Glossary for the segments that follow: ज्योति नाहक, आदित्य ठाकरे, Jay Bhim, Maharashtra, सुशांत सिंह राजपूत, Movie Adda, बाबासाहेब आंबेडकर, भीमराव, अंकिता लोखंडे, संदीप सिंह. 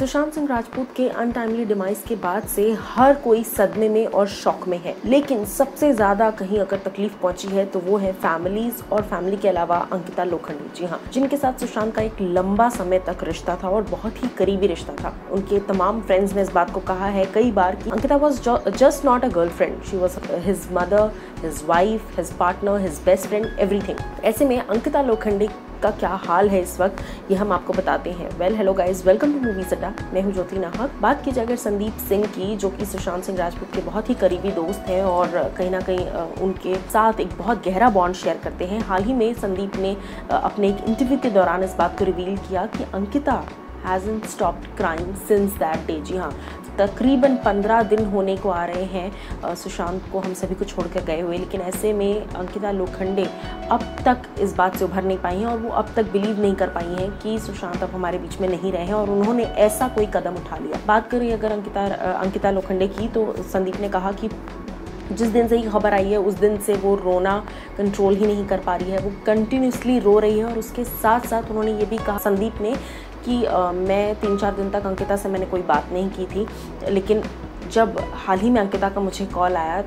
सुशांत सिंह राजपूत के untimely demise के बाद से हर कोई सदमे में और शॉक में है, लेकिन सबसे ज्यादा कहीं अगर तकलीफ पहुंची है तो वो है फैमिलीज और फैमिली के अलावा अंकिता लोखंडे, जी हाँ, जिनके साथ सुशांत का एक लंबा समय तक रिश्ता था और बहुत ही करीबी रिश्ता था। उनके तमाम फ्रेंड्स ने इस बात को कहा है कई बार कि Ankita was just not a girlfriend, she was his mother, his wife, his partner, his best friend, everything. ऐसे में अंकिता लोखंडे का क्या हाल है इस वक्त, ये हम आपको बताते हैं। Well hello guys, welcome to movie Adda, मैं हूँ ज्योति नाहक। बात की जाए अगर संदीप सिंह की, जो कि सुशांत सिंह राजपूत के बहुत ही करीबी दोस्त हैं और कहीं ना कहीं उनके साथ एक बहुत गहरा बॉन्ड शेयर करते हैं। हाल ही में संदीप ने अपने एक इंटरव्यू के दौरान इस बात को रिवील किया कि Ankita hasn't stopped crime since that day। जी हाँ, तकरीबन 15 दिन होने को आ रहे हैं सुशांत को हम सभी को छोड़ कर गए हुए, लेकिन ऐसे में अंकिता लोखंडे अब तक इस बात से उभर नहीं पाई हैं और वो अब तक बिलीव नहीं कर पाई हैं कि सुशांत अब हमारे बीच में नहीं रहे हैं और उन्होंने ऐसा कोई कदम उठा लिया। बात करें अगर अंकिता लोखंडे की, तो संदीप ने कहा कि जिस दिन से ये खबर आई है उस दिन से वो रोना कंट्रोल ही नहीं कर पा रही है, वो कंटिन्यूसली रो रही है। और उसके साथ साथ उन्होंने ये भी कहा संदीप ने कि मैं 3-4 दिन तक अंकिता से मैंने कोई बात नहीं की थी, लेकिन जब हाल ही में अंकिता का मुझे कॉल आया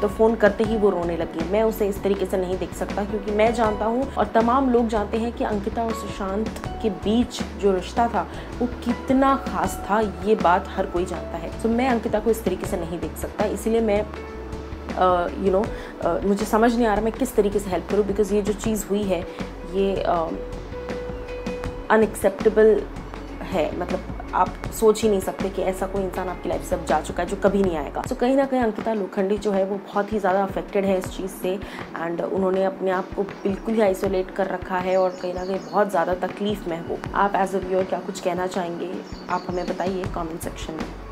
तो फ़ोन करते ही वो रोने लगी। मैं उसे इस तरीके से नहीं देख सकता, क्योंकि मैं जानता हूँ और तमाम लोग जानते हैं कि अंकिता और सुशांत के बीच जो रिश्ता था वो कितना ख़ास था, ये बात हर कोई जानता है। तो मैं अंकिता को इस तरीके से नहीं देख सकता, इसीलिए मैं मुझे समझ नहीं आ रहा मैं किस तरीके से हेल्प करूँ, बिकॉज़ ये जो चीज़ हुई है ये अनएक्सेप्टेबल है। मतलब आप सोच ही नहीं सकते कि ऐसा कोई इंसान आपकी लाइफ से अब जा चुका है जो कभी नहीं आएगा। तो कहीं ना कहीं अंकिता लोखंडे जो है वो बहुत ही ज़्यादा अफेक्टेड है इस चीज़ से, एंड उन्होंने अपने आप को बिल्कुल ही आइसोलेट कर रखा है और कहीं ना कहीं बहुत ज़्यादा तकलीफ में हो। आप एज अ व्यूअर क्या कुछ कहना चाहेंगे, आप हमें बताइए कॉमेंट सेक्शन में।